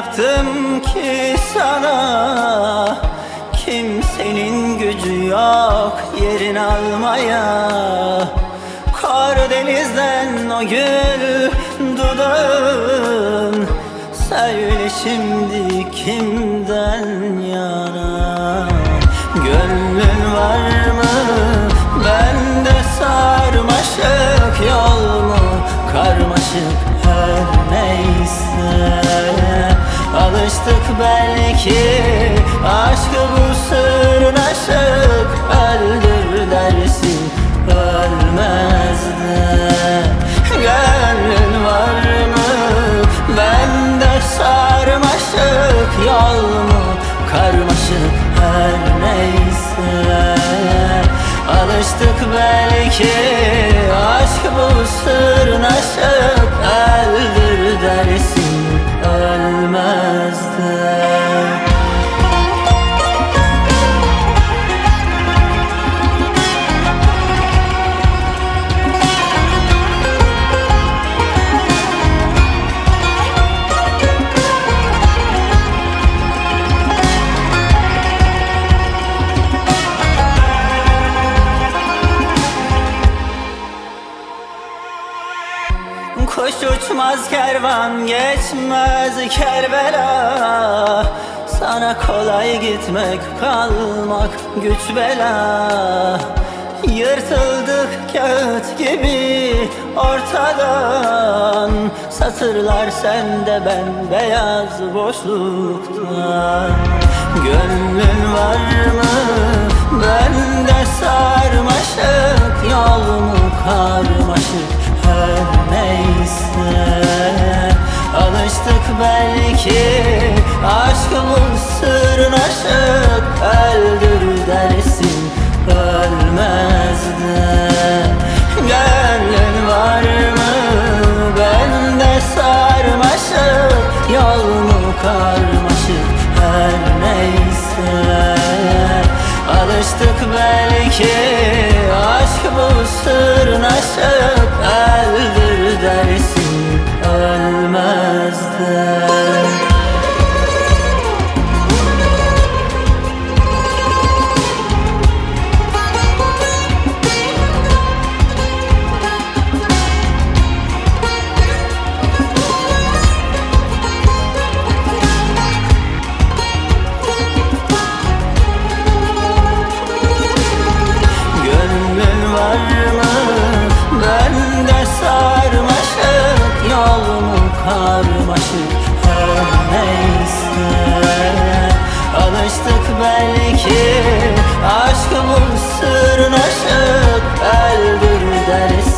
yaptım ki sana? Kimsenin gücü yok yerin almaya. Karadeniz'den o gül dudağın, söyle şimdi kimden yana? Gönlün var mı? Bende sarmaşık yol mu? Karmaşık her neyse. Alıştık belki aşkı bu sırnaşık. Öldür dersin ölmez de. Gönlün var mı? Bende sarmaşık yol mu? Karmaşık her neyse. Alıştık belki aşk bu sırnaşık. Öldür dersin ölmez de. Kuş uçmaz kervan geçmez Kerbela. Sana kolay gitmek kalmak güç bela. Yırtıldık kağıt gibi ortadan. Satırlar sende ben beyaz boşlukta. Gönlün var mı? Bende sarmaşık yol mu? Karmaşık her neyse. Alıştık belki aşkımın sırnaşık. Öldür dersin ölmez de. Gönlün var mı? Bende sarmaşık yol mu? Karmaşık her neyse. Alıştık belki aşk bu sırnaşık. Öldür dersin ölmez de. Karmaşık her neyse. Alıştık belki aşkımın sırnaşık. Öldür dersin.